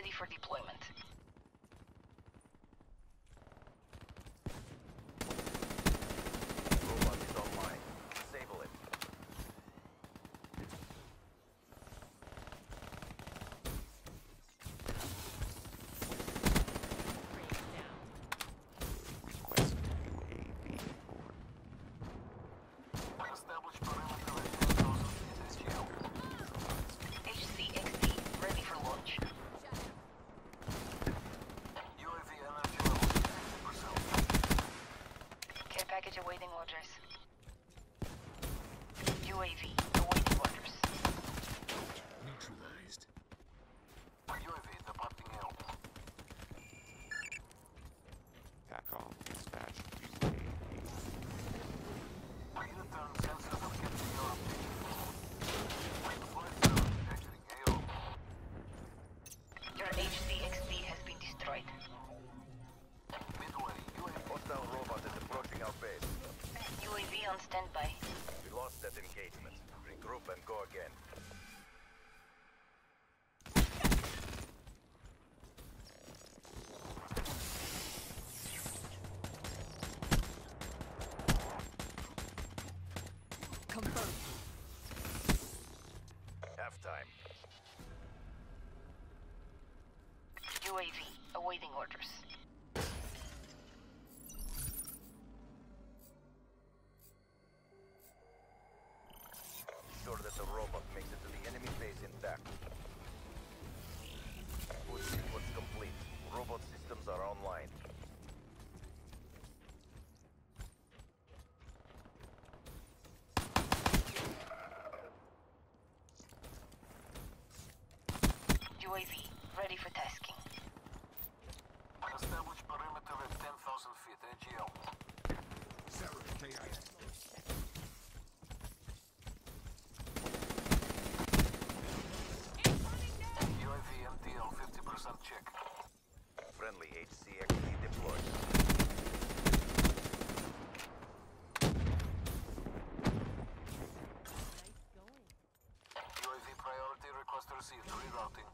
ready for deployment. Robot is online. Disable it. Request UAV over. Establish perimeter ready for those of the HCXD ready for launch. UAV energy level 50%. Care package awaiting orders. UAV awaiting orders. Neutralized. UAV departing out. Capcom dispatch UAV. Unit down sensors of capture your objective. Your HCXD has been destroyed. Midway, UAV hostile robot is approaching our base. UAV on standby. We lost that engagement. Regroup and go again. Confirmed. Half time. UAV awaiting orders. Ensure that the robot makes it to the enemy base intact. Good sequence complete. Robot systems are online. UAV ready for tasking. Establish perimeter at 10,000 feet, AGL. Sarah, KI. UAV MDL 50% check. Friendly HCXD deployed. Request received. Rerouting.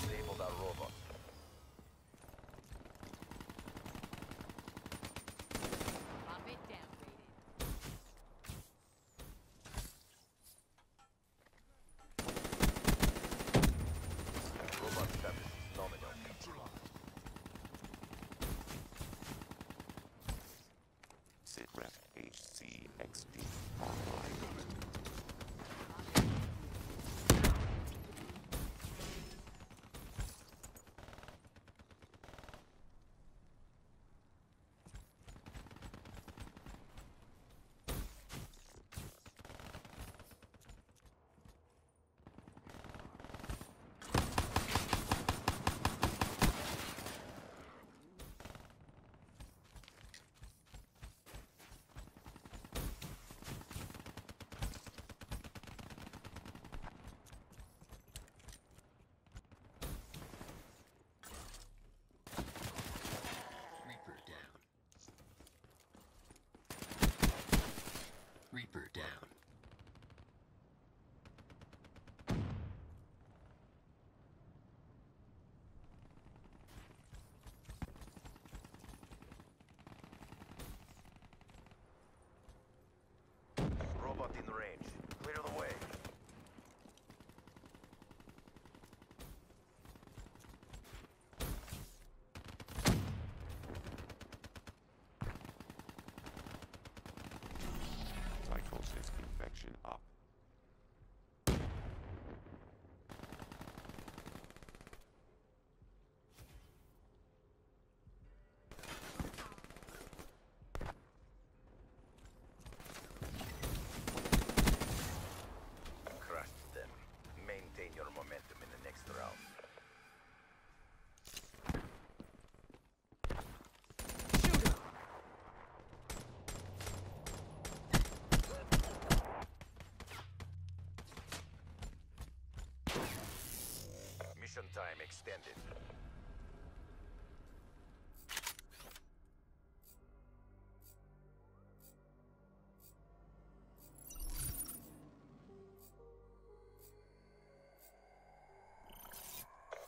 Disable that robot. SITREP HCXD online. time extended.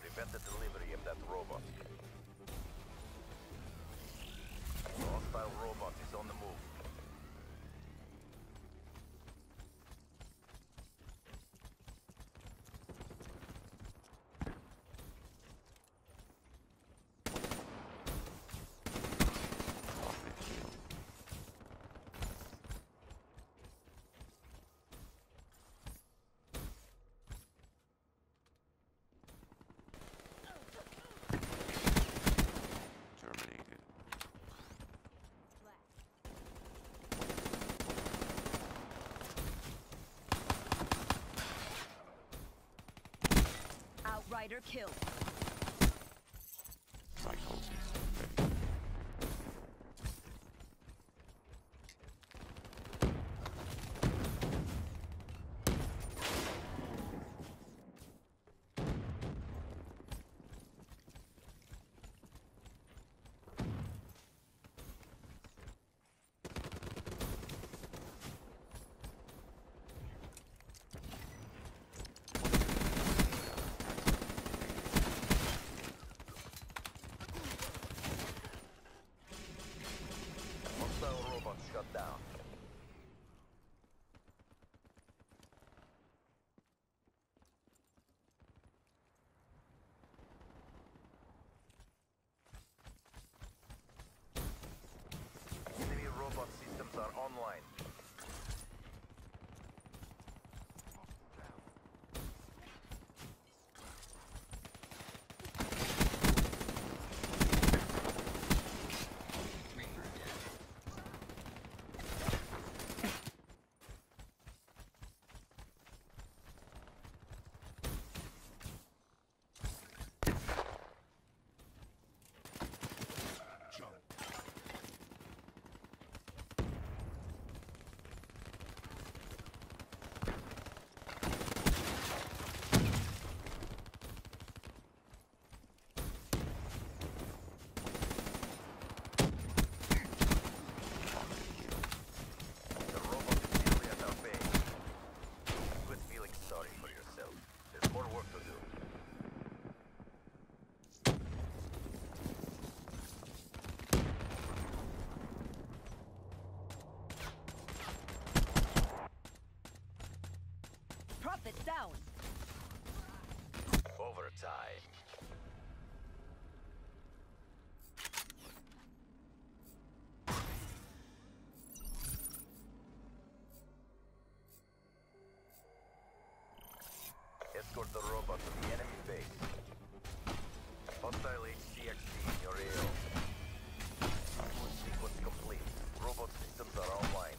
Prevent the delivery of that robot. The hostile robot is on the move. Rider killed. Shut down. Enemy robot systems are online. It's down. Overtime. Escort the robot to the enemy base. Hostile HCXD in your AO. Sequence complete. Robot systems are online.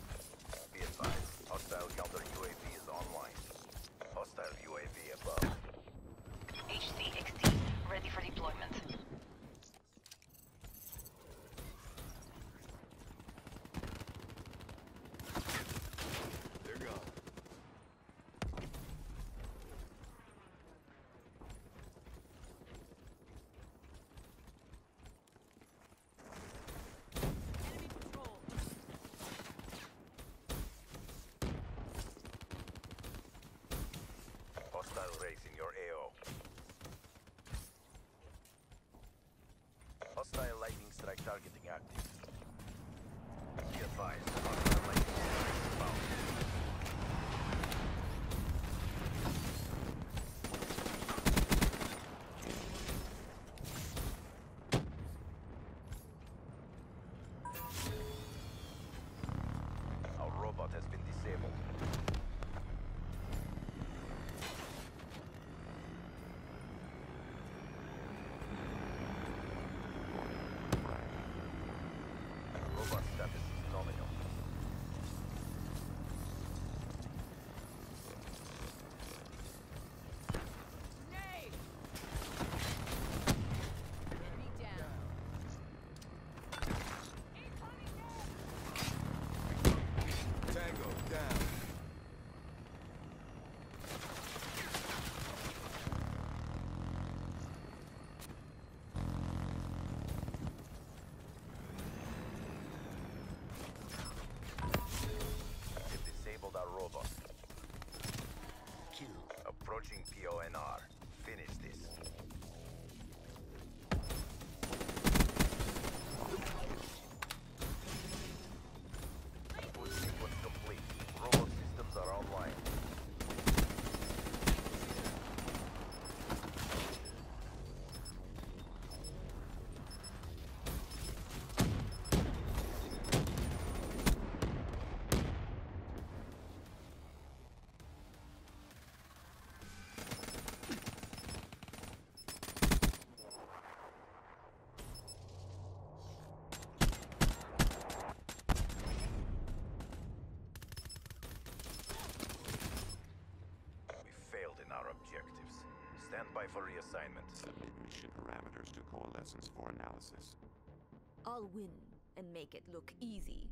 Be advised, hostile counter UAV is online. Hostile UAV above. HCXD, ready for deployment. They're gone. Hostile race in your AO. Hostile lightning strike targeting active. Be advised, hostile lightning strike is found. Our robot has been disabled. Robot status is nominal. in our objectives. Stand by for reassignment. Submit mission parameters to Coalescence for analysis. I'll win and make it look easy.